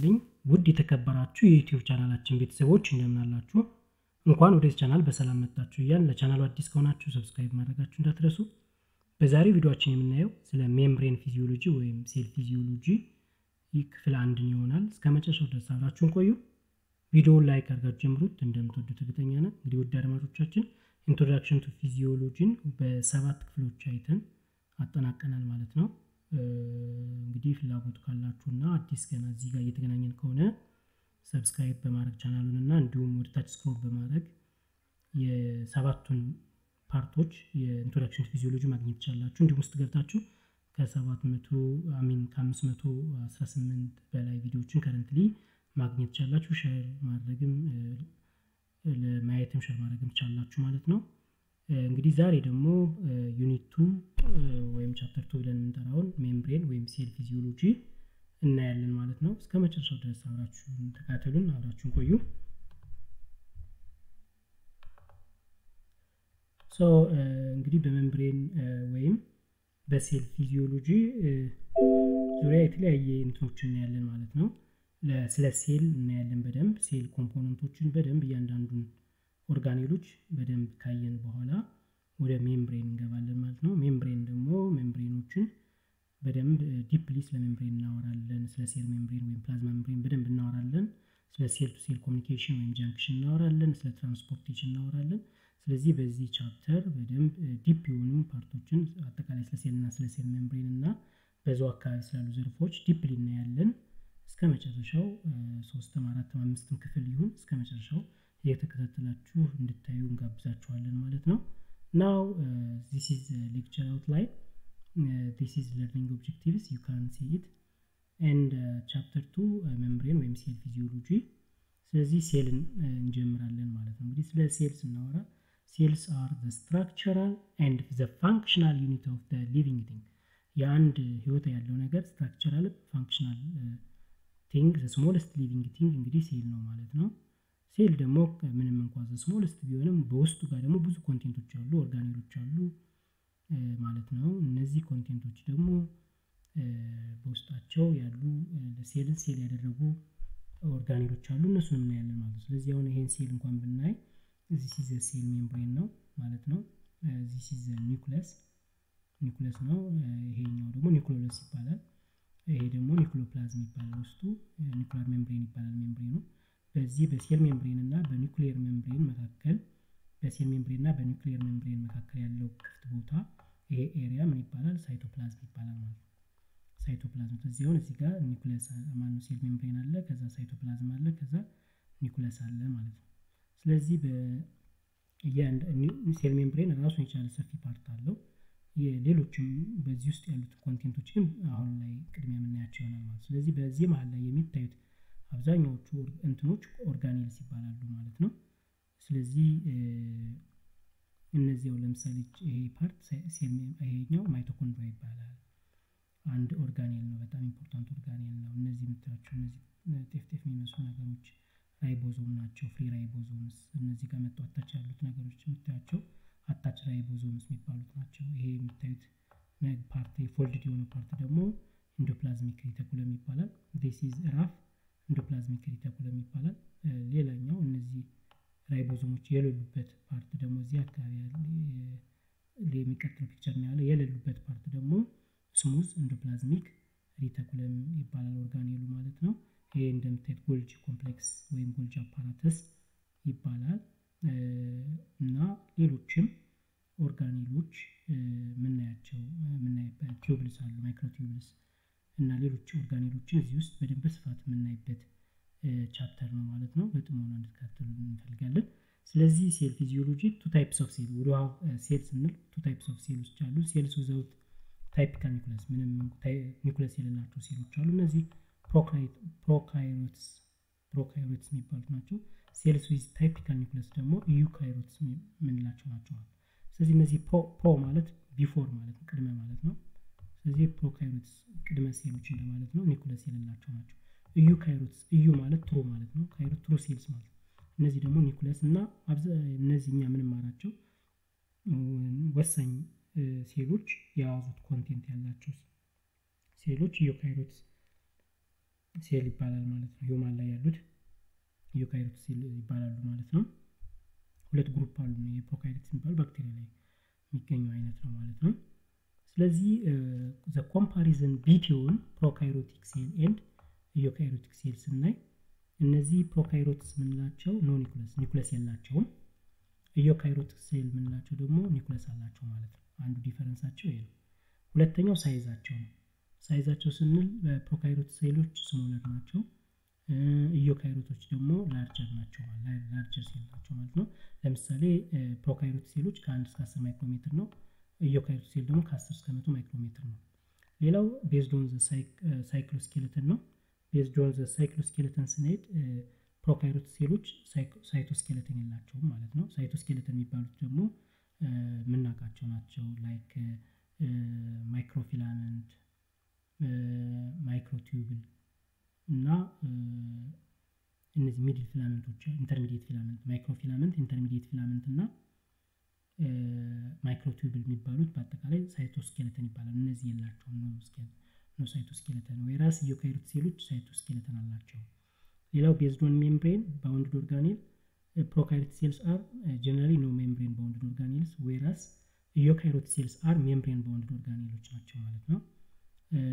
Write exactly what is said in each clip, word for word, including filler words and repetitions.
ይስጥልኝ ውድ የተከበራችሁ የዩቲዩብ ቻናላችን ቤተሰቦች እንደምን አላችሁ እንኳን ወደ ቻናል በሰላም መጣችሁ ይላል ለቻናሉ አዲስ ከሆናችሁ ሰብስክራይብ ማድረጋችሁ እንዳትረሱ በዛሬው ቪዲዮአችን የምናየው ስለ ሜምብሬን ፊዚዮሎጂ ወይም ሴል ፊዚዮሎጂ ክፍል አንድ ይሆናል እስከመጨረሻው ድረስ አብራችሁን ቆዩ ቪዲዮውን ላይክ አድርጋችሁ ጀምሩት እንደምትወዱት እርግጠኛ ነኝ እንግዲህ ውድ አድማጮቻችን ኢንትሮዳክሽን ቱ ፊዚዮሎጂን በሰባት ክፍሎች አይተን አጠናቀናል ማለት ነው እንግዲህ ፍላጎት ካላችሁና አዲስ ገና እዚህ ጋር እየተገናኘን ከሆነ ሰብስክራይብ በማድረግ ቻናሉንና እንዲሁም ወደ ታች ስክሮል በማድረግ የሰባቱን ፓርቶች የኢንትሮዳክሽን ቱ ፊዚዮሎጂ ማግኘት ይችላልላችሁ እንዲሁም ውስጥ ገብታችሁ ከ700 አሚን ከ518 በላይ ቪዲዮዎችን currently ማግኘት ይችላልላችሁ ሼር ማድረግም ለማየትም ሼር ማድረግም ይችላልላችሁ ማለት ነው እንግዲህ ዛሬ ደግሞ ዩኒት ሁለት ወይም ቻፕተር ሁለት ብለን እንጠራውን ሜምብሬን ወይም ሴል ፊዚዮሎጂ እናያለን ማለት ነው እስከመጨረሻው ድረስ አብራችሁን ተከታተሉን አብራችሁን ቆዩ ሶ እንግዲህ በሜምብሬን ወይም በሴል ፊዚዮሎጂ ዙሪያ የተለያየ እንትኖችን እናያለን ማለት ነው ስለ ሴል እናያለን በደንብ ሴል ኮምፖነንቶችን በደንብ ያንዳንዱን ኦርጋኔሎች በደም ካየን በኋላ ወደ ሜምብሬን እንገባለን ማለት ነው ሜምብሬን ደግሞ ሜምብሬኖችን በደም ዲፕሊ ስለ ሜምብሬን እናወራለን ስለ ሴል ሜምብሬን ወይም ፕላዝማ ሜምብሬን በደም እናወራለን ስለ ሴል ቱ ሴል ኮሙኒኬሽን ወይም ጃንክሽን እናወራለን ስለ ትራንስፖርቴሽን እናወራለን ስለዚህ በዚህ ቻፕተር በደም ዲፕ የሆኑ ፓርቶችን አጠቃላይ ስለ ሴልና ስለ ሴል ሜምብሬን እና በዛው አካባቢ ስላሉ ዘርፎች ዲፕሊ እናያለን እስከመጨረሻው ሶስት አራት አምስት ክፍል ይሁን እስከመጨረሻው የተከታተላችሁ እንድታዩ እንጋብዛችኋለን ማለት ነው now uh, this is the lecture outline uh, this is learning objectives you can see it and uh, chapter two uh, membrane ወይም cell physiology ስለዚህ ሴልን እንጀምራለን ማለት ነው እንግዲህ ስለ ሴል ስናወራ cells are the structural and the functional unit of the living thing የአንድ ህይወት ያለው ነገር structural functional uh, thing the smallest living thing እንግዲህ ሴል ነው ማለት ነው ሴል ደግሞ ምንም እንኳን ስሞልስት ቢሆንም በውስጡ ጋር ደግሞ ብዙ ኮንቴንቶች አሉ ኦርጋኔሎች አሉ ማለት ነው እነዚህ ኮንቴንቶች ደግሞ በውስጣቸው ያሉ ለሴል ሴል ያደረጉ ኦርጋኔሎች አሉ እነሱንም እናያለን ማለት ነው ስለዚህ አሁን ይሄን ሴል እንኳን ብናይ this is the cell membrane ነው ማለት ነው this is the nucleus nucleus ነው ይሄኛው ደግሞ nucleolus ይባላል ይሄ ደግሞ nucleoplasm ይባላል ውስጡ nuclear membrane ይባላል membrane ነው በዚህ በሴል ሜምብሬን እና በኒውክሌር ሜምብሬን መካከል በሴል ሜምብሬን እና በኒውክሌር ሜምብሬን መካከል ያለው ክፍት ቦታ ይሄ ኤሪያ ምን ይባላል ሳይቶፕላዝም ይባላል ማለት ሳይቶፕላዝም ስለዚህ አሁን እዚህ ጋር ኒውክሌስ አማኑ ሴል ሜምብሬን አለ ከዛ ሳይቶፕላዝም አለ ከዛ ኒውክሌስ አለ ማለት ነው ስለዚህ በየአንድ ሴል ሜምብሬን ራሱን የቻለ ሰፊ ፓርት አለው የሌሎችም በዚህ ውስጥ ያሉት ኮንቴንቶችን አሁን ላይ ቅድሚያ የምናያቸው ነው ስለዚህ በዚህ መሃል ላይ የሚታዩት አብዛኞቹ እንትኖች ኦርጋኔልስ ይባላሉ ማለት ነው ስለዚህ እነዚህው ለምሳሌ ይሄ ፓርት ሴል አይሄኛው ማይቶኮንድሪያ ይባላል አንድ ኦርጋኔል ነው በጣም ኢምፖርታንት ኦርጋኔል ነው እነዚህ ምታችሁ እነዚህ ጤፍጤፍ የሚመስሉ ነገሮች ራይቦዞም ናቸው ፍሪ ራይቦዞምስ እነዚህ ጋር መጥተው አታች ያሉት ነገሮች ምታችሁ አታች ራይቦዞምስ የሚባሉት ናቸው ይሄ ምታዩት ነግ ፓርት ፎልድድ የሆነ ፓርት ደግሞ ኢንዶፕላዝሚክ ሬቲኩለም ይባላል this is rough ኢንዶፕላዝሚክ ሬቲኩለም ይባላል ሌላኛው እነዚህ ራይቦዞሞች የሌሉበት ፓርት ደግሞ እዚህ አካባቢ ያለው ለሚቀጥለው ፒክቸር ላይ ያለው የሌሉበት ፓርት ደግሞ ስሙዝ ኢንዶፕላዝሚክ ሬቲኩለም ይባላል ኦርጋኔሉ ማለት ነው ይሄ እንደምታዩት ጎልጂ ኮምፕሌክስ ወይም ጎልጂ አፓራተስ ይባላል እና ሌሎችም ኦርጋኔሎች ምንናያቸው ምንናይበት ቲዩብልስ አሉ ማይክሮቲዩብልስ እና ሌሎች ኦርጋኔሎችን እዚህ ውስጥ በደንብ በስፋት እናይበት ቻፕተር ነው ማለት ነው በጥሞና እንድትከታተሉ እንፈልጋለን ስለዚህ ሴል ፊዚዮሎጂ ቱ ታይፕስ ኦፍ ሴል we have cells ስንል ቱ ታይፕስ ኦፍ ሴሎች አሉ cells without typical nucleus ምንም ኒውክሊየስ የሌላቸው ሴሎች አሉ እነዚህ prokaryotes prokaryotes የሚባሉት ናቸው cells with typical nucleus ደግሞ eukaryotes የምንላቸው ናቸው ስለዚህ እነዚህ pro ማለት before ማለት ቅድመ ማለት ነው ስለዚህ ፕሮካሪዮትስ ቅድመ ሴሎች እንደማለት ነው ኒውክሊየስ የሌላቸው ናቸው ዩካሪዮትስ እዩ ማለት ትሩ ማለት ነው ካሪዮት ትሩ ሴልስ ማለት እነዚህ ደግሞ ኒውክሊየስ እና እነዚህኛ ምን ማራቸው ወሳኝ ሴሎች የያዙት ኮንቴንት ያላቸው ሴሎች ዩካሪዮትስ ሴል ይባላል ማለት ነው ሂውማን ላይ ያሉት ዩካሪዮት ሴል ይባላሉ ማለት ነው ሁለት ግሩፕ አሉ ነው የፕሮካሪዮት ሲባል ባክቴሪያ ላይ የሚገኘው አይነት ነው ማለት ነው ስለዚህ the comparison between prokaryotic cell and eukaryotic cells ስናይ እነዚህ ፕሮካሪዮትስ ምንላቸው ኖ ኒኩለስ ኒኩለስ ያላቸው eukaryotic cell ምንላቸው ደግሞ ኒኩለስ አላቸው ማለት ነው አንዱ ዲፈረንሳቸው ይሄ ነው ሁለተኛው ሳይዛቸው ነው ሳይዛቸው ስንል ፕሮካሪዮት ሴሎች ስሞለር ናቸው ኢዮካሪዮቶች ደግሞ ላርጀር ናቸው ማለት ላርጀር ሴል ናቸው ማለት ነው ለምሳሌ ፕሮካሪዮት ሴሎች ከአንድ እስከ አስር ማይክሮሜትር ነው ኢዮካሪዮት ሴል ደግሞ ከአስር እስከ መቶ ማይክሮሜትር ነው ሌላው based on the cycloskeleton ነው based on the cycloskeleton ስንሄድ ፕሮካሪዮት ሴሎች ሳይቶስኬለተን ያላቸው ማለት ነው ሳይቶስኬለተን የሚባሉት ደግሞ ምናቃቸው ናቸው ላይክ ማይክሮፊላመንት ማይክሮቲዩብል እና እነዚህ ሚድል ፊላመንቶች ኢንተርሚዲየት ፊላመንት ማይክሮፊላመንት ኢንተርሚዲየት ፊላመንት እና ማይክሮቲዩብል የሚባሉት በአጠቃላይ ሳይቶስኬለተን ይባላል እነዚህ ያላቸው ነው ስኬል ነው ሳይቶስኬለተን ወይራስ ዩካሪዮት ሴሎች ሳይቶስኬለተን አላቸው ሌላው based on membrane bounded organelle prokaryotic cells are generally no membrane bounded organelles whereas eukaryotic cells are membrane bounded organelles ናቸው ማለት ነው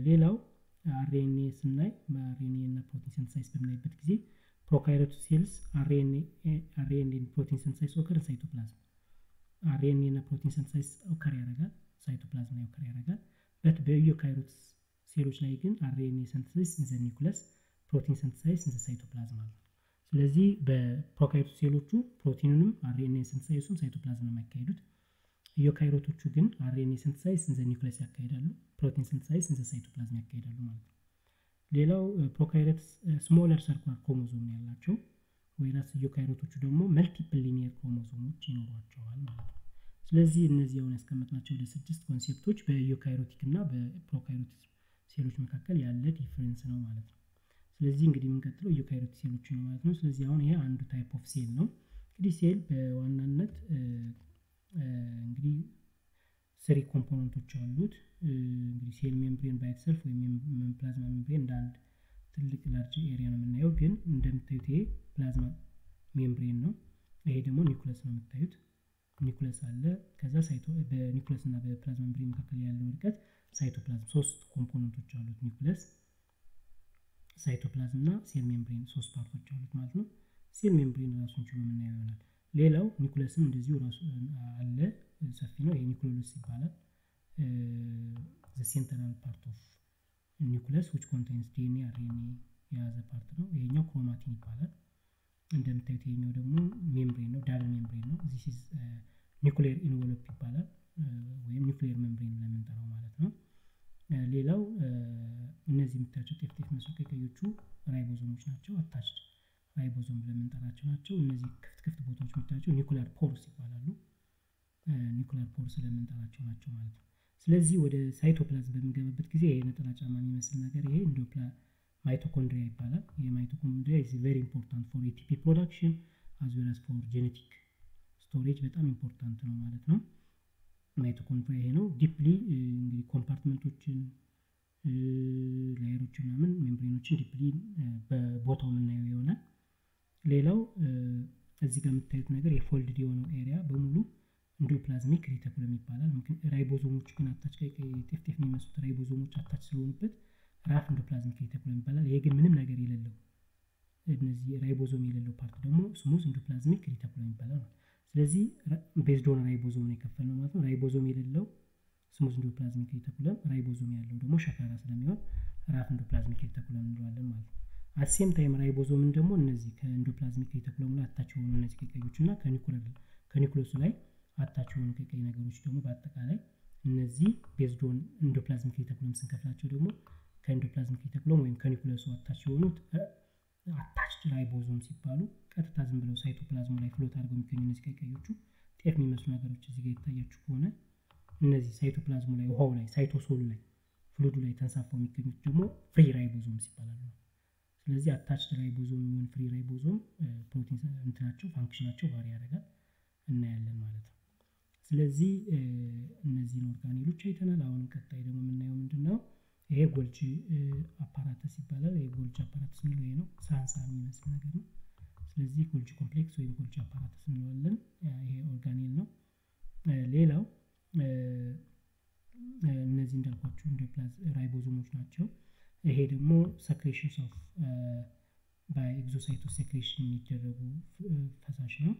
ሌላው አርኤንኤ ስናይ አርኤንኤ እና ፕሮቲን ሲንተሳይዝ በሚያይበት ጊዜ prokaryotic cells አርኤንኤ አርኤንኤ ፕሮቲን ሲንተሳይዝ ኦከር ሳይቶፕላዝም አርኤንኤ እና ፕሮቲን ሲንተሳይዝ ኦከር ያደርጋል ሳይቶፕላዝም ኦከር ያደርጋል በት በዩካሪዮት ሴሎች ላይ ግን አርኤንኤ ሲንተሳይዝ ኢን ዘ ኒኩለስ ፕሮቲን ሲንተሳይዝ ኢን ዘ ሳይቶፕላዝም ማለት ስለዚህ በፕሮካሪዮት ሴሎቹ ፕሮቲኑንም አርኤንኤ ሲንተሳይዙም ሳይቶፕላዝም ላይ ያካሂዱት ዩካሪዮቶቹ ግን አርኤንኤ ሲንተሳይዝ ኢን ዘ ኒኩለስ ያካሂዳሉ ፕሮቲን ሲንተሳይዝ ኢን ዘ ሳይቶፕላዝም ያካሂዳሉ ማለት ነው ሌላው ፕሮካሪዮትስ ስሞለር ሰርኩላር ክሮሞዞም ያላቸው ወይራስ ዩካሪዮቶቹ ደግሞ መልቲፕል ሊኒየር ክሮሞዞሞች ይኖራቸዋል ማለት ነው ስለዚህ እነዚህ አሁን ያስቀመጥናቸው ለስድስት ኮንሴፕቶች በዩካሪዮቲክ እና በፕሮካሪዮት ሴሎች መካከል ያለ ዲፈረንስ ነው ማለት ነው ስለዚህ እንግዲህ ምን ከተለው ዩካሪዮት ሴሎች ነው ማለት ነው ስለዚህ አሁን ይሄ አንዱ ታይፕ ኦፍ ሴል ነው እንግዲህ ሴል በዋናነት እንግዲህ three ኮምፖነንቶች አሉት እንግዲህ ሴል ሜምብሬን ባይ itself ወይ ሜምብሬን ፕላዝማ ሜምብሬን ዳንድ ትልቅ ላርጅ ኤሪያ ነው የምናየው ግን እንደምታዩት ይሄ ፕላዝማ ሜምብሬን ነው ይሄ ደግሞ ኒኩለስ ነው የምታዩት ኒኩለስ አለ ከዛ ሳይቶ በኒኩለስ እና በፕላዝማ ሜምብሬን መካከል ያለው ርቀት ሳይቶፕላዝም ሶስት ኮምፖነንቶች አሉት ኒኩለስ ሳይቶፕላዝም እና ሴል ሜምብሬን ሶስት ፓርቶች አሉት ማለት ነው ሴል ሜምብሬን ራሱን ችሎ የምናየው ይሆናል ሌላው ኒኩለስም እንደዚሁ ራሱ አለ ሰፊ ነው ይሄ ኒኩለስ ይባላል the central part of nucleus which contains D N A R N A የያዘ ፓርት ነው ይሄኛው ክሮማቲን ይባላል እንደምታዩት ይሄኛው ደግሞ ሜምብሬን ነው ዳብል ሜምብሬን ነው this is nuclear envelope ይባላል ወይም nuclear membrane ብለን እንጠራው ማለት ነው ሌላው እነዚህ የምታዩት ጤፍጤፍ መስቀቀዮቹ ራይቦዞሞች ናቸው attached ራይቦዞም ብለን እንጠራቸው ናቸው እነዚህ ክፍት ክፍት ቦታዎች የምታዩት nuclear pores ይባላሉ ኒኩለር ፖርስ ለምንጠራቸው ናቸው ማለት ነው ስለዚህ ወደ ሳይቶፕላዝም በሚገባበት ጊዜ ይሄ ነጠላ ጫማ የሚመስል ነገር ይሄ እንዶፕላ ማይቶኮንድሪያ ይባላል የማይቶኮንድሪያ is very important for A T P production as well as for genetic storage በጣም ኢምፖርታንት ነው ማለት ነው ማይቶኮንድሪያ ይሄ ነው ዲፕሊ እንግዲህ ኮምፓርትመንቶችን ላየሮችን ምናምን ሜምብሬኖችን ዲፕሊ በቦታው የምናየው ይሆናል ሌላው እዚህ ጋር የምታዩት ነገር የፎልድድ የሆነው ኤሪያ በሙሉ ኢንዶፕላዝሚክ ሪቲኩለም ይባላል ምክንያቱም ራይቦዞሞቹ ግን አታች ላይ ጤፍጤፍ የሚመስሉ ራይቦዞሞች አታች ስለሆኑበት ራፍ ኢንዶፕላዝሚክ ሪቲኩለም ይባላል ይሄ ግን ምንም ነገር የሌለው እነዚህ ራይቦዞም የሌለው ፓርት ደግሞ ስሙዝ ኢንዶፕላዝሚክ ሪቲኩለም ይባላል ስለዚህ based on ራይቦዞም ነው የከፈለው ማለት ነው ራይቦዞም የሌለው ስሙዝ ኢንዶፕላዝሚክ ሪቲኩለም ራይቦዞም ያለው ደግሞ ሸካራ ስለሚሆን ራፍ ኢንዶፕላዝሚክ ሪቲኩለም እንለዋለን ማለት ነው at same time ራይቦዞምን ደግሞ እነዚህ ከኢንዶፕላዝሚክ ሪቲኩለም ላይ አታች ሆኖ እነዚህ ከቀዩችና ከኒኩለር ከኒኩለሱ ላይ አታቸው ከቀይ ነገሮች ደግሞ በአጠቃላይ እነዚህ based on endoplasmic reticulum ስንከፍላቸው ደግሞ ከendoplasmic reticulum ወይም ከኒኩለሱ አታቸው ሆኑት attached ribosomes ሲባሉ ቀጥታ ዝም ብለው ሳይቶፕላዝም ላይ ፍሎት አድርገው የሚገኙ እነዚህ ከቀዮቹ ጤፍ የሚመስሉ ነገሮች እዚህ ጋር ይታያችሁ ከሆነ እነዚህ ሳይቶፕላዝም ላይ ውሃው ላይ ሳይቶሶል ላይ ፍሉዱ ላይ ተንሳፈው የሚገኙ ደግሞ free ribosomes ይባላሉ ስለዚህ attached ribosome እና free ribosome ፕሮቲን እንትናቸው ፋንክሽናቸው ቫሪ ያደርጋል እና ያለን ማለት ነው ስለዚህ እነዚህ ኦርጋኒሎች አይተናል አሁን ቀጣይ ደግሞ ምን ነው ምንድነው የጎልጂ አፓራተስ ይባላል የጎልጂ አፓራተስ ነው ይሄ ነው ሳንሳ የሚመስል ነገር ነው ስለዚህ ጎልጂ ኮምፕሌክስ ወይ ጎልጂ አፓራተስ እንለዋለን ይሄ ኦርጋኔል ነው ሌላው እነዚህ እንዳልኳችሁ እንደ ፕላዝ ራይቦዞሞች ናቸው ይሄ ደግሞ ሰክሬሽንስ ኦፍ ባይ ኤግዞሳይቶስ ሰክሬሽን የሚደረጉ ፈሳሽ ነው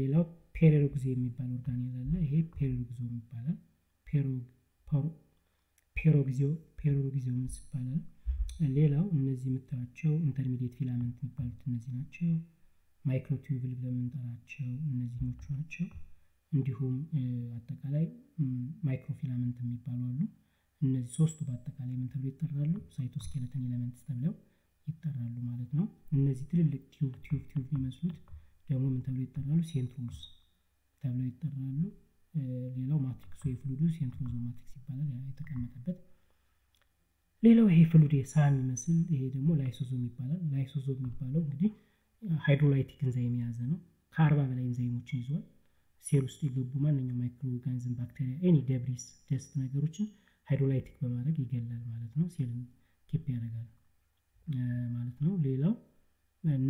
ሌላው ፔሮግዞ የሚባል ኦርጋኔል አለ ይሄ ፔሮግዞ ይባላል ፔሮግ ፔሮግዞ ፔሮግዞም ይባላል ሌላው እነዚህ የምታያቸው ኢንተርሚዲየት ፊላመንት የሚባሉት እነዚህ ናቸው ማይክሮቲዩብል ለምንጠራቸው እነዚህኞቹ ናቸው እንዲሁም አጠቃላይ ማይክሮፊላመንት የሚባሉ አሉ እነዚህ ሶስቱ በአጠቃላይ ምን ተብለው ይጠራሉ ሳይቶስኬለተን ኤሌመንትስ ተብለው ይጠራሉ ማለት ነው እነዚህ ትልልቅ ቲዩብ ቲዩብ ቲዩብ የሚመስሉት ደግሞ ምን ተብለው ይጠራሉ ሴንትሮልስ ተብለው ይጠራሉ ሌላው ማትሪክስ ወይ ፍሉድ ሴንትሮዞም ማትሪክስ ይባላል ያ የተቀመጠበት ሌላው ይሄ ፍሉድ የሳን ይመስል ይሄ ደግሞ ላይሶዞም ይባላል ላይሶዞም የሚባለው እንግዲህ ሃይድሮላይቲክ ኢንዛይም ያዘ ነው ከአርባ በላይ ኢንዛይሞችን ይዟል ሴል ውስጥ የገቡ ማንኛውም ማይክሮኦርጋኒዝም ባክቴሪያ ኤኒ ደብሪስ ደስት ነገሮችን ሃይድሮላይቲክ በማድረግ ይገላል ማለት ነው ሴልን ኪፕ ያደርጋል ማለት ነው ሌላው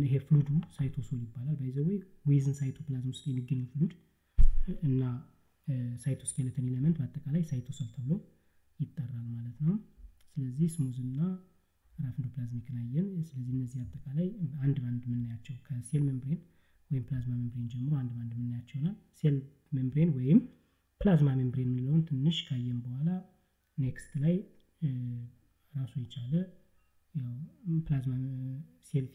ይሄ ፍሉዱ ሳይቶሶል ይባላል ባይ ዘ ዌይ ዊዝን ሳይቶፕላዝም ውስጥ የሚገኝ ፍሉድ እና ሳይቶስኬለተን ኤሌመንት በአጠቃላይ ሳይቶሶል ተብሎ ይጠራል ማለት ነው ስለዚህ ስሙዝና ራፍንዶፕላዝሚክ ናየን ስለዚህ እነዚህ አጠቃላይ አንድ ባንድ ምናያቸው ከሴል ሜምብሬን ወይም ፕላዝማ ሜምብሬን ጀምሮ አንድ ባንድ ምናያቸውና ሴል ሜምብሬን ወይም ፕላዝማ ሜምብሬን ምንለውን ትንሽ ካየን በኋላ ኔክስት ላይ ራሱ ይቻለ ያው ፕላዝማ ሴል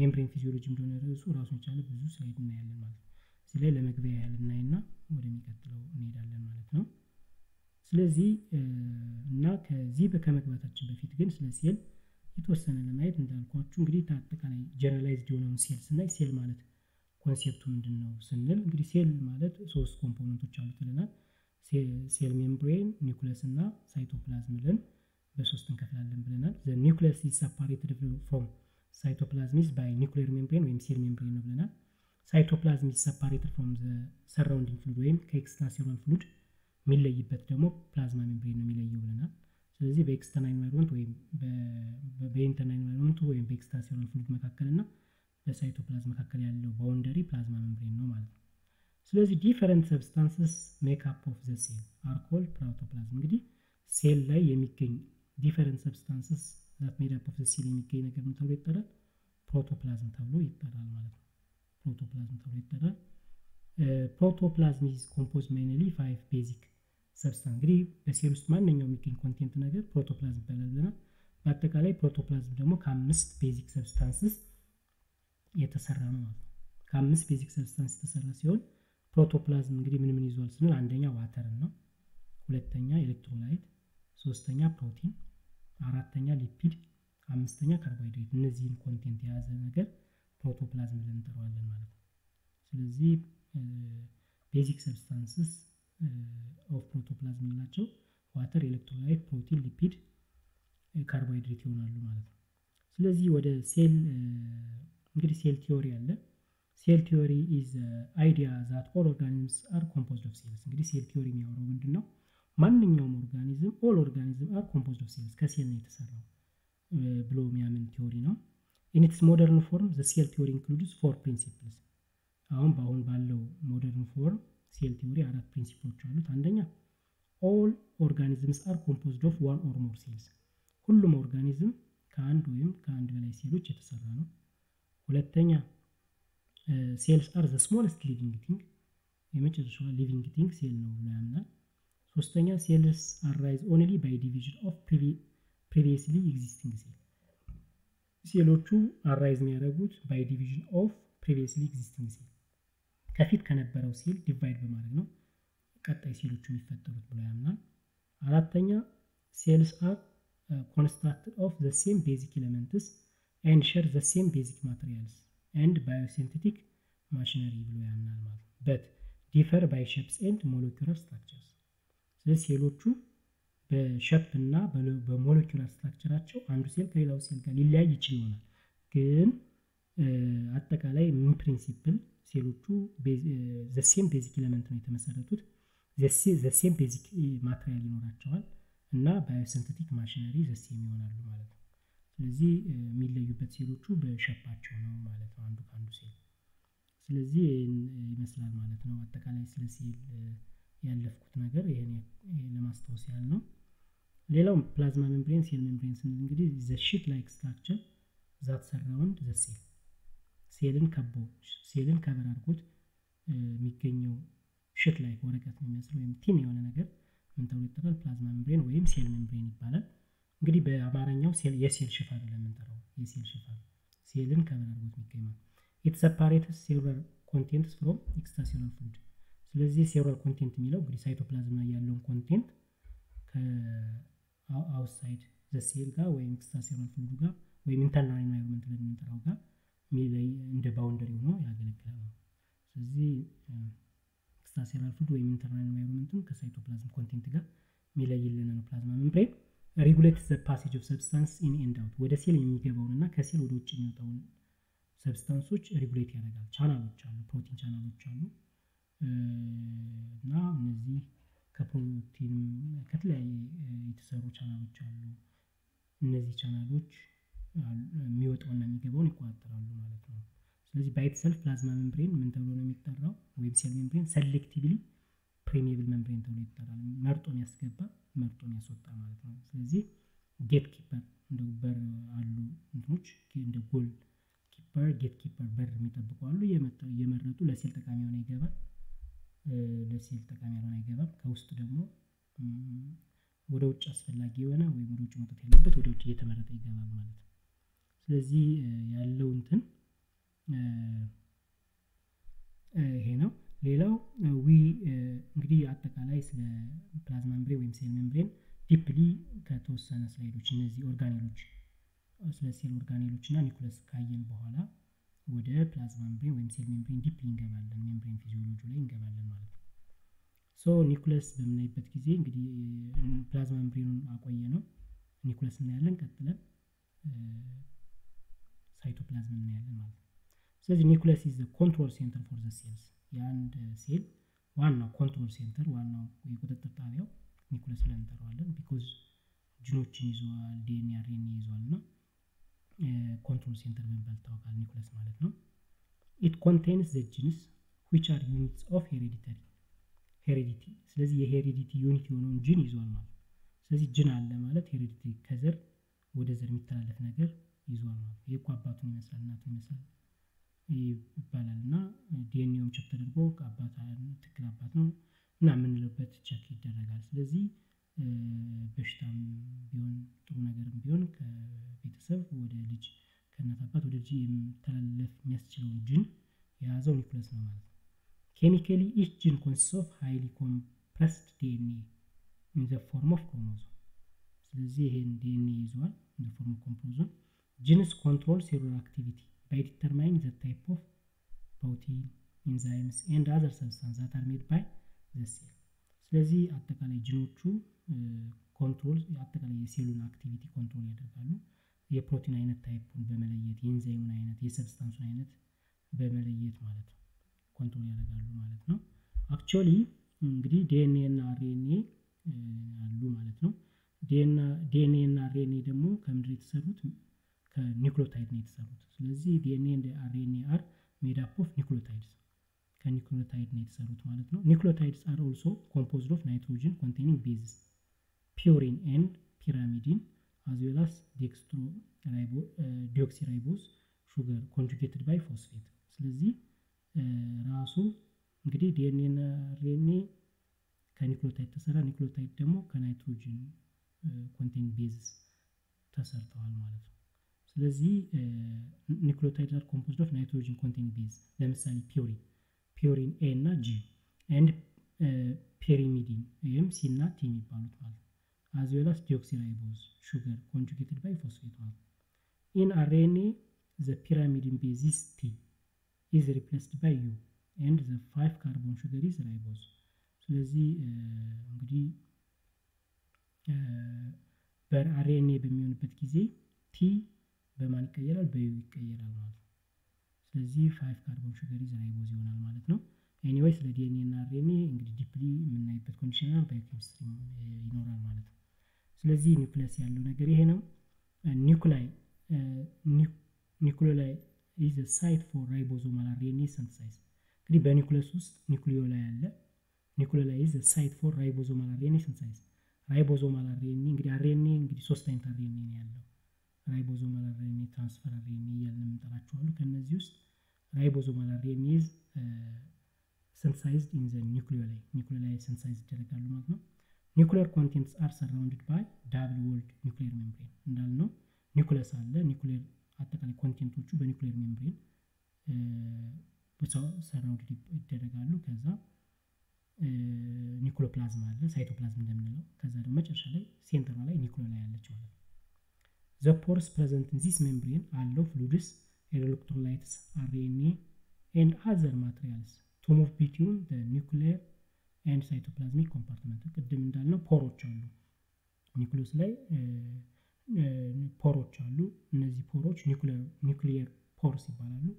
ሜምብሬን ፊዚዮሎጂ እንደሆነ ራሱ ራሱ ይቻለ ብዙ ስላይድ እናያለን ማለት ነው ስለዚህ ለመግቢያ ያልናይና ወደሚቀጥለው እንሄዳለን ማለት ነው ስለዚህ እና ከዚህ በከመግባታችን በፊት ግን ስለ ሴል የተወሰነ ለማየት እንዳልኳችሁ እንግዲህ ታጥቀላይ ጀነራላይዝድ የሆነውን ሴል ስናይ ሴል ማለት ኮንሴፕቱ ምንድነው ስንል እንግዲህ ሴል ማለት ሶስት ኮምፖነንቶች አሉት ለናል ሴል ሜምብሬን ኒውክሊየስ እና ሳይቶፕላዝም ለን በሶስት እንከፍላለን ብለናል ዘ ኒውክሊየስ is separated from cytoplasm by nuclear membrane ወይም ሴል ሜምብሬን ነው ብለናል ሳይቶፕላዝም is separated from the surrounding fluid ወይም ከኤክስትራሴሉላር ፍሉድ የሚለይበት ደግሞ ፕላዝማ ሜምብሬን ነው የሚለየው ብለናል ስለዚህ በኤክስተርናል ኤንቫይሮንመንት ወይም በኢንተርናል ኤንቫይሮንመንት ወይም በኤክስትራሴሉላር ፍሉድ መካከልና በሳይቶፕላዝም መካከል ያለው ባውንደሪ ፕላዝማ ሜምብሬን ነው ማለት ነው ስለዚህ different substances make up of the cell are called protoplasm እንግዲህ ሴል ላይ የሚገኝ different substances that made up of the cell የሚገኝ ነገር ምን ተብሎ ይጠራል ፕሮቶፕላዝም ተብሎ ይጠራል ማለት ነው protoplasm ተብሎ ይጠራል ፕሮቶፕላዝም is composed mainly five basic substances እንግዲህ በሴል ውስጥ ማንኛውም የሚገኝ ኮንቴንት ነገር ፕሮቶፕላዝም ይባላል በአጠቃላይ ፕሮቶፕላዝም ደግሞ ከአምስት basic substances የተሰራ ነው ማለት ነው ከአምስት basic substances የተሰራ ሲሆን ፕሮቶፕላዝም እንግዲህ ምን ምን ይዟል ስንል አንደኛ ዋተር ነው ሁለተኛ ኤሌክትሮላይት ሶስተኛ ፕሮቲን አራተኛ ሊፒድ አምስተኛ ካርቦሃይድሬት እነዚህን ኮንቴንት የያዘ ነገር ፕሮቶፕላዝም ብለን እንጠራዋለን ማለት ነው ስለዚህ ቤዚክ ሰብስታንስስ ኦፍ ፕሮቶፕላዝም ናቸው ዋተር ኤሌክትሮላይት ፕሮቲን ሊፒድ ካርቦሃይድሬት ይሆናሉ ማለት ነው ስለዚህ ወደ ሴል እንግዲህ ሴል ቲዮሪ አለ ሴል ቲዮሪ is idea that all organisms are composed of cells እንግዲህ ሴል ቲዮሪ የሚያወራው ምንድነው ማንኛውም ኦርጋኒዝም all organisms are composed of cells ከሴል ነው የተሰራው ብሎ የሚያምን ቲዮሪ ነው in its modern form the cell theory includes four principles አሁን ባሁን ባለው modern form cell theory አራት principles አሉት አንደኛ all organisms are composed of one or more cells ሁሉም ኦርጋኒዝም ከአንድ ወይም ከአንድ በላይ ሴሎች የተሰራ ነው ሁለተኛ cells are the smallest living thing የመጨረሻው living thing cell ነው ለማለት ሶስተኛ cells arise only by division of previously existing cells ሴሎቹ አራይዝ የሚያደርጉት by division of previously existing cell ከፊት ከነበረው ሴል ዲቫይድ በማድረግ ነው ቀጣይ ሴሎቹ የሚፈጠሩት ብሎ ያምናል አራተኛ cells are uh, constructed of the same basic elements and share the same basic materials and biosynthetic machinery ብሎ ያምናል ማለት but differ by shapes and molecular structures ስለዚህ ሴሎቹ በሸፕ እና በሞለኪውላር ስትራክቸራቸው አንዱ ሴል ከሌላው ሴል ጋር ሊለያይ ይችላል ግን አጠቃላይ ምን ፕሪንሲፕል ሴሎቹ the same basic element ነው የተመሰረቱት the same basic material ይኖራቸዋል እና በሲንተቲክ ማሽነሪ ዘስ የሚሆናሉ ማለት ነው ስለዚህ የሚለዩበት ሴሎቹ በሸፓቸው ነው ማለት ነው አንዱ ካንዱ ሴል ስለዚህ ይመስላል ማለት ነው አጠቃላይ ስለዚህ ያለፍኩት ነገር ይሄን ለማስተዋወስ ያል ነው ሌላው ፕላዝማ ሜምብሬን ሴል ሜምብሬን ስንል እንግዲህ ዘ ሺት ላይክ ስትራክቸር ዛት ሰራውንድ ዘ ሴል ሴልን ከቦች ሴልን ከበራርኩት የሚገኘው ሺት ላይክ ወረቀት የሚመስለው የምቲም የሆነ ነገር ምን ተብሎ ይጠራል ፕላዝማ ሜምብሬን ወይም ሴል ሜምብሬን ይባላል እንግዲህ በአማርኛው ሴል የሴል ሽፋን ለምን ተራው የሴል ሽፋን ሴልን ከበራርኩት የሚገኘው it separates cellular contents from extracellular food ስለዚህ cellular content የሚለው እንግዲህ ሳይቶፕላዝም ላይ ያለው ኮንቴንት outside the cell ጋር ወይም extracellular food ጋር ወይም internal environment ላይ የሚጠራው ጋር ሚለይ እንደ boundary ሆኖ ያገለግላል ስለዚህ extracellular food ወይም internal environment ከሳይቶፕላዝም ኮንቴንት ጋር ሚለይልን ነው ፕላዝማ ሜምብሬን regulates the passage of substance in and out ወደ ሴል የሚገባውንና ከሴል ወደ ውጭ የሚወጣውን ሰብስታንሶች ሬጉሌት ያደርጋል ቻናሎች አሉ ፕሮቲን ቻናሎች አሉ እና እነዚህ ከፕሮቲን ከተለያየ የተሰሩ ቻናሎች አሉ እነዚህ ቻናሎች የሚወጣውና የሚገባውን ይቆጣጠራሉ ማለት ነው ስለዚህ ባይት ሴልፍ ፕላዝማ ሜምብሬን ምን ተብሎ ነው የሚጠራው ወይም ሴል ሜምብሬን selectively permeable membrane ተብሎ ይጠራል መርጦ የሚያስገባ መርጦ የሚያስወጣ ማለት ነው ስለዚህ ጌት ኪፐር እንደው በር አሉ እንትኖች እንደ ጎል በር ጌት ኪፐር በር የሚጠብቁዋሉ የመጣው የመረጡ ለሴል ተቃሚ ሆነ ይገባ ለሴል ተቃሚ ሆነ ይገባ ከውስጥ ደግሞ ወደ ውጭ አስፈልጊ የሆነ ወይም ወደ ውጭ መውጣት ያለበት ወደ ውጭ እየተመረጠ ይገባል ማለት ነው ስለዚህ ያለው እንትን ይሄ ነው ሌላው ዊ እንግዲህ አጠቃላይ ስለ ፕላዝማ ሜምብሬን ወይም ሴል ሜምብሬን ዲፕሊ ከተወሰነ ስላይዶች እነዚህ ኦርጋኔሎች ስለ ሴል ኦርጋኔሎችና ኒኩለስ ካየን በኋላ ወደ ፕላዝማ ሜምብሬን ወይም ሴል ሜምብሬን ዲፕሊ እንገባለን ሜምብሬን ፊዚዮሎጂ ላይ እንገባለን ማለት ነው ሶ ኒኩለስ በምናይበት ጊዜ እንግዲህ ፕላዝማ ሜምብሬኑን አቆየ ነው ኒኩለስ እናያለን ቀጥለን ሳይቶፕላዝም እናያለን ማለት ነው ስለዚህ ኒኩለስ is the control center for the cells የአንድ ሴል ዋናው ኮንትሮል ሴንተር ዋናው የቁጥጥር ጣቢያው ኒኩለስ ብለን እንጠራዋለን because ጅኖችን ይዟል ዲኤንኤ አርኤንኤ ይዟልና control center membrane ታውቃል ኒኩለስ ማለት ነው it contains the genes which are units of hereditary heredity ስለዚህ የheredity unit የሆነውን ጂን ይዟል ማለት ስለዚህ ጂን አለ ማለት heredity ከዘር ወደ ዘር የሚተላለፍ ነገር ይዟል ማለት የእኮ አባቱን ይመስላል እናቱን ይመስላል ይባላልና ዲኤንኤውም ቼክ ተደርጎ አባታን ትክክል አባት ነው እና ምን ልበት ቼክ ይደረጋል ስለዚህ በሽታም ቢሆን ጥሩ ነገርም ቢሆን ከቤተሰብ ወደ ልጅ ከእናት አባት ወደ ልጅ የሚተላለፍ የሚያስችለው ጂን የያዘው ኒኩለስ ነው ማለት ነው chemically each gene consists of highly compressed D N A in the form of chromosome ስለዚህ ይሄን ዲኤንኤ ይዟል in the form of chromosome genes control cellular activity by determining the type of protein enzymes and other substances that are made by the cell ስለዚህ አጠቃላይ ጂኖቹ ኮንትሮል ያጠቃላይ የሴሉን አክቲቪቲ ኮንትሮል ያደርጋሉ የፕሮቲን አይነት ታይፑን በመለየት የኢንዛይሙን አይነት የሰብስታንሱን አይነት በመለየት ማለት ነው ኮንትሮል ያደርጋሉ ማለት ነው አክቹአሊ እንግዲህ ዲኤንኤ እና አርኤንኤ አሉ ማለት ነው ዲኤንኤ እና አርኤንኤ ደግሞ ከምድር የተሰሩት ከኒውክሊዮታይድ ነው የተሰሩት ስለዚህ ዲኤንኤ እና አርኤንኤ አር made up of nucleotides ከኒውክሊዮታይድ ነው የተሰሩት ማለት ነው ኒውክሊዮታይድስ አር ኦልሶ composed of nitrogen containing bases purine and pyrimidine as well as dextroribose deoxyribose sugar conjugated by phosphate ስለዚህ ራሱ እንግዲህ ዲኤንኤ እና አርኤንኤ ከኒውክሊዮታይድ ተሰራ ኒውክሊዮታይድ ደግሞ ከናይትሮጅን containing bases ተሰርቷል ማለት ነው ስለዚህ ኒውክሊዮታይድ are composed of nitrogen containing bases ለምሳሌ purine purine A እና G and uh, pyrimidine ወይም C እና T የሚባሉት ማለት as well as deoxyribose sugar conjugated by phosphate ማለት in R N A the pyrimidine base is T is replaced by U and the five carbon sugar is ribose ስለዚህ እንግዲህ በአርኤንኤ በሚሆንበት ጊዜ T በማን ይቀየራል በዩ ይቀየራል ማለት ስለዚህ five carbon sugar is ribose ይሆናል ማለት ነው anyway ስለ ዲኤንኤ እና አርኤንኤ እንግዲህ ዲፕሊ የምናይበት ኮንዲሽናል ባዮኬሚስትሪ ይኖራል ማለት ነው ስለዚህ ኒውክሊየስ ያለው ነገር ይሄ ነው ኒውክላይ ኒውክሊዮላይ is a site for ribosomal R N A synthesis እንግዲህ በኒውክሊየስ ውስጥ ኒውክሊዮላይ አለ ኒውክሊዮላይ is a site for ribosomal R N A synthesis ribosomal R N A እንግዲህ R N A እንግዲህ ሶስት አይነት R N A ነው ያለው ribosomal R N A transfer R N A ያለን እንጠራቸዋለን ከነዚህ ውስጥ ribosomal R N A is synthesized in the nucleoli nucleoli synthesized ይደረጋሉ ማለት ነው Nuclear contents are surrounded by double-walled nuclear membrane. Now, nucleus are the nuclear content which is nuclear membrane. Which uh, are surrounded by the nucleoplasm, cytoplasm. The center The pores present in this membrane are low fluids, electrolytes, R N A, and other materials to move between the nuclear and cytoplasmic compartment. Kadem dalno poroch allu. Nucleus lay poroch allu. Nazi poroch nuclear nuclear pores ibalalu.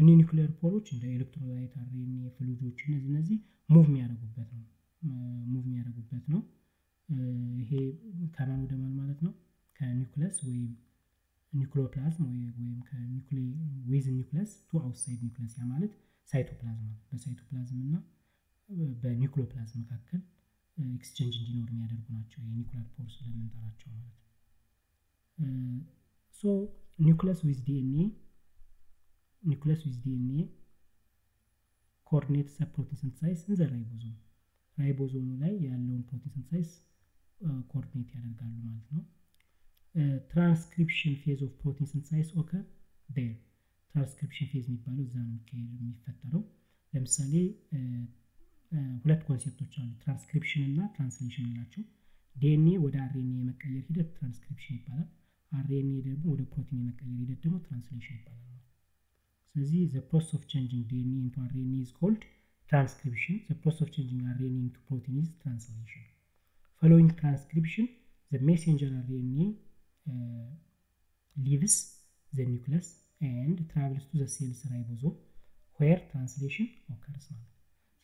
Ani nuclear poroch inda electrolyte R N A fluidoch nazi nazi move miyaregubet no. Move miyaregubet no. He kaman wode mal malet no. Ka nucleus we nucleoplasm we we ka nuclei with nucleus to outside nucleus ya malet cytoplasm. Ba cytoplasm na by nucleoplasm exchange in nuclear pores uh, so nucleus with D N A nucleus with D N A coordinates a protein synthesis in the ribosome ribosome ላይ ያለውን protein synthesis uh, coordinate ያደርጋሉ ማለት ነው uh, transcription phase of protein synthesis occur there transcription phase የሚባለው እዛ ነው የሚፈጠረው ለምሳሌ ሁለት ኮንሰፕቶች አሉ ትራንስክሪፕሽን እና ትራንስሌሽን ናቸው ዲኤንኤ ወደ አርኤንኤ መቀየር ሂደት ትራንስክሪፕሽን ይባላል አርኤንኤ ደግሞ ወደ ፕሮቲን መቀየር ሂደት ደግሞ ትራንስሌሽን ይባላል ስለዚህ the process of changing D N A into R N A is called transcription the process of changing R N A into protein is translation following transcription the messenger R N A uh, leaves the nucleus and travels to the cell's ribosome where translation occurs now.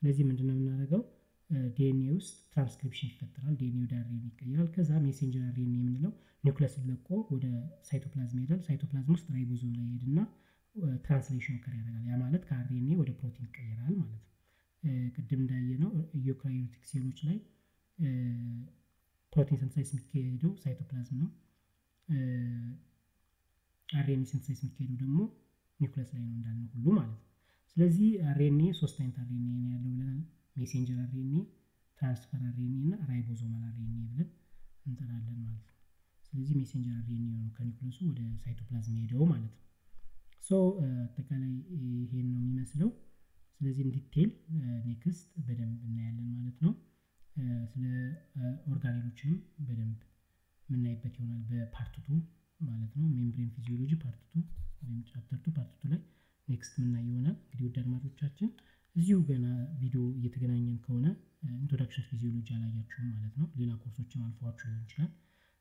ስለዚህ ምንድነው እናደርገው ዲኤንኤ ውስጥ ትራንስክሪፕሽን ይፈጠራል ዲኤንኤው ወደ አርኤንኤ ይቀየራል ከዛ ሜሴንጀር አርኤንኤ የምንለው ኒውክሊየስን ለቆ ወደ ሳይቶፕላዝም ይሄዳል ሳይቶፕላዝም ውስጥ ራይቦዞም ላይ ይሄድና ትራንስሌሽን ያደርጋል ያ ማለት ከአርኤንኤ ወደ ፕሮቲን ይቀየራል ማለት ቅድም እንዳየነው ዩካሪዮቲክ ሴሎች ላይ ፕሮቲን ሲንተሲስ የሚካሄደው ሳይቶፕላዝም ነው አርኤንኤ ሲንተሲስ የሚካሄደው ደግሞ ኒውክሊየስ ላይ ነው እንዳልነው ሁሉ ማለት ስለዚህ አርኤንኤ ሶስት አይነት አርኤንኤ ነው ያለው ብለናል ሜሴንጀር አርኤንኤ ትራንስፈር አርኤንኤ እና ራይቦዞማል አርኤንኤ ብለን እንጠራለን ማለት ነው ስለዚህ ሜሴንጀር አርኤንኤ ነው ከኒውክሊየሱ ወደ ሳይቶፕላዝም ሄደው ማለት ነው ሶ አጠቃላይ ይሄን ነው የሚመስለው ስለዚህ ዲቴል ኔክስት በደንብ እናያለን ማለት ነው ስለ ኦርጋኔሎችም በደንብ ምናይበት ይሆናል በፓርት ሁለት ማለት ነው ሜምብሬን ፊዚዮሎጂ ፓርት ሁለት ወይም ቻፕተር ሁለት ፓርት ሁለት ላይ ኔክስት ምን አይሆናል እንግዲህ ደርማቶቻችን እዚሁ ገና ቪዲዮ እየተገናኘን ከሆነ ኢንትሮዳክሽን ፊዚዮሎጂ አላያችሁም ማለት ነው ሌላ ኮርሶችን አልፏችሁ እንችላለን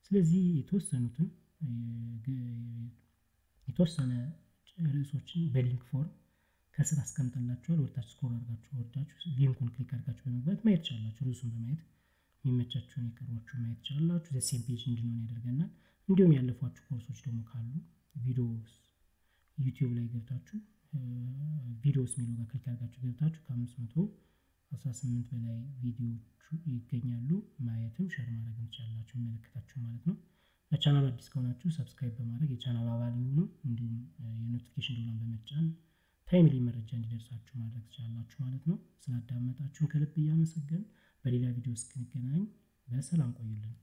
ስለዚህ የተወሰኑትን የተወሰነ ርዕሶችን በሊንክ ፎርም ከስራ አስቀምጠናችኋል ወርታችሁ ስኮር አድርጋችሁ ወርታችሁ ሊንኩን ክሊክ አድርጋችሁ በመግባት ማየት ትችላላችሁ ርዕሱን በማየት የሚመቻችሁን ይቀርባችሁ ማየት ትችላላችሁ ዘሴም ፔጅ እንድንሆን ያደርገናል እንዲሁም ያለፏችሁ ኮርሶች ደግሞ ካሉ ቪዲዮስ YouTube ላይ ገብታችሁ ቪዲዮስ ሚሉ ጋር ክሊክ አድርጋችሁ ገብታችሁ ከአምስት መቶ አስራ ስምንት በላይ ቪዲዮዎች ይገኛሉ ማየትም ሼር ማድረግም ይችላልላችሁ መልእክታችሁ ማለት ነው ለቻናሉ አዲስ ከሆናችሁ ሰብስክራይብ በማድረግ የቻናሉ አባል ሁኑ እንዲሁም የኖቲፊኬሽን ደወሉን በመጫን ታይምሊ መረጃ እንዲደርሳችሁ ማድረግ ይችላልላችሁ ማለት ነው ስላዳመጣችሁ ከልብ እያመሰገን በሌላ ቪዲዮ እስክንገናኝ በሰላም ቆዩልኝ